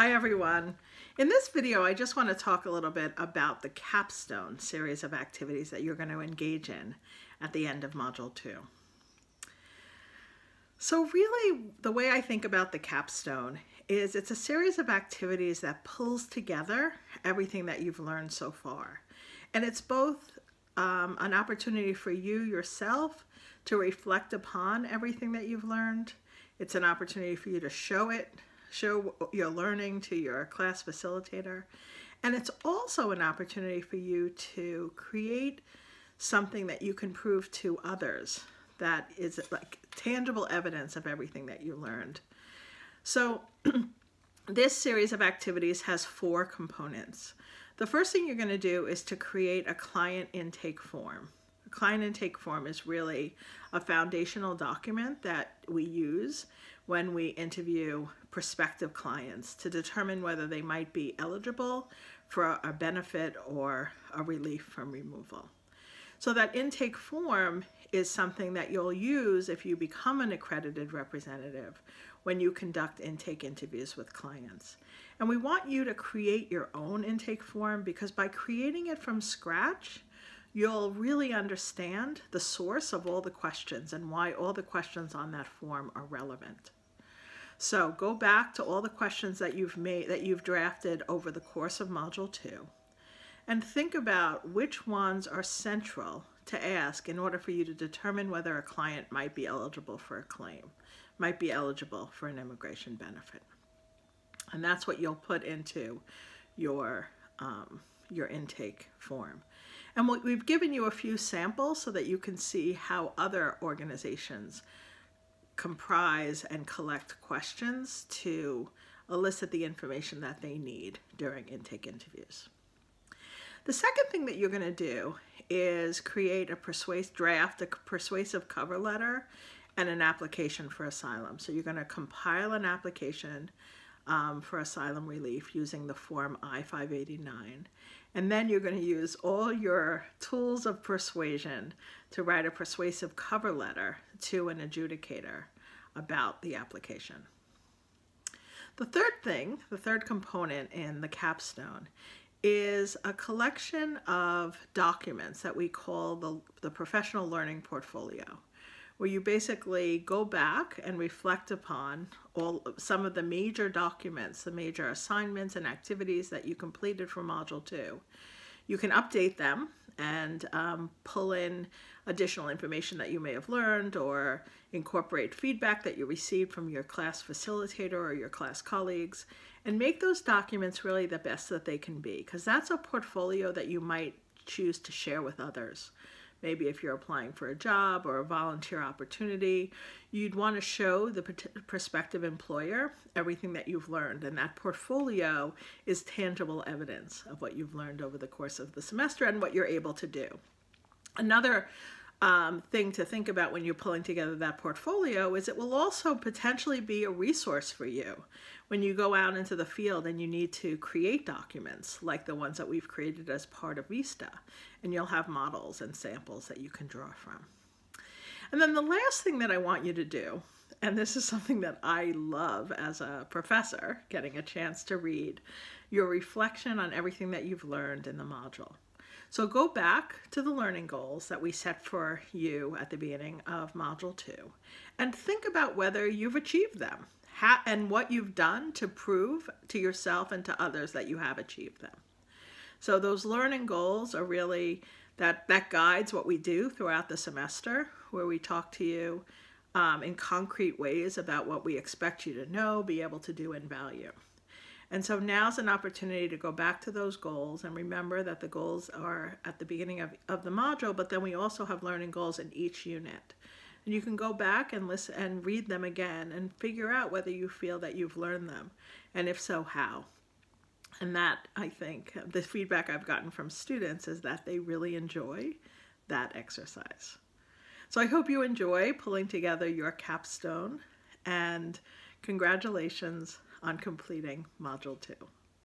Hi everyone. In this video, I just want to talk a little bit about the capstone series of activities that you're going to engage in at the end of Module 2. So really, the way I think about the capstone is it's a series of activities that pulls together everything that you've learned so far. And it's both an opportunity for you yourself to reflect upon everything that you've learned. It's an opportunity for you to show your learning to your class facilitator. And it's also an opportunity for you to create something that you can prove to others that is like tangible evidence of everything that you learned. So this series of activities has four components. The first thing you're going to do is to create a client intake form. A client intake form is really a foundational document that we use when we interview prospective clients to determine whether they might be eligible for a benefit or a relief from removal. So that intake form is something that you'll use if you become an accredited representative when you conduct intake interviews with clients. And we want you to create your own intake form because by creating it from scratch, you'll really understand the source of all the questions and why all the questions on that form are relevant. So go back to all the questions that you've drafted over the course of Module 2 and think about which ones are central to ask in order for you to determine whether a client might be eligible for a claim, might be eligible for an immigration benefit. And that's what you'll put into your intake form. And we've given you a few samples so that you can see how other organizations comprise and collect questions to elicit the information that they need during intake interviews. The second thing that you're going to do is create draft a persuasive cover letter and an application for asylum. So you're going to compile an application for asylum relief using the form I-589. And then you're going to use all your tools of persuasion to write a persuasive cover letter to an adjudicator about the application. The third component in the capstone is a collection of documents that we call the professional learning portfolio, where you basically go back and reflect upon some of the major documents, the major assignments and activities that you completed for Module 2. You can update them and pull in additional information that you may have learned or incorporate feedback that you received from your class facilitator or your class colleagues and make those documents really the best that they can be because that's a portfolio that you might choose to share with others. Maybe if you're applying for a job or a volunteer opportunity, you'd want to show the prospective employer everything that you've learned. And that portfolio is tangible evidence of what you've learned over the course of the semester and what you're able to do. Another thing to think about when you're pulling together that portfolio is it will also potentially be a resource for you when you go out into the field and you need to create documents like the ones that we've created as part of VIISTA, and you'll have models and samples that you can draw from. And then the last thing that I want you to do, and this is something that I love as a professor, getting a chance to read your reflection on everything that you've learned in the module. So go back to the learning goals that we set for you at the beginning of Module 2 and think about whether you've achieved them and what you've done to prove to yourself and to others that you have achieved them. So those learning goals are really, that guides what we do throughout the semester where we talk to you in concrete ways about what we expect you to know, be able to do, and value. And so now's an opportunity to go back to those goals and remember that the goals are at the beginning of the module, but then we also have learning goals in each unit. And you can go back and listen and read them again and figure out whether you feel that you've learned them, and if so, how. And that, I think, the feedback I've gotten from students is that they really enjoy that exercise. So I hope you enjoy pulling together your capstone, and congratulations on completing Module 2.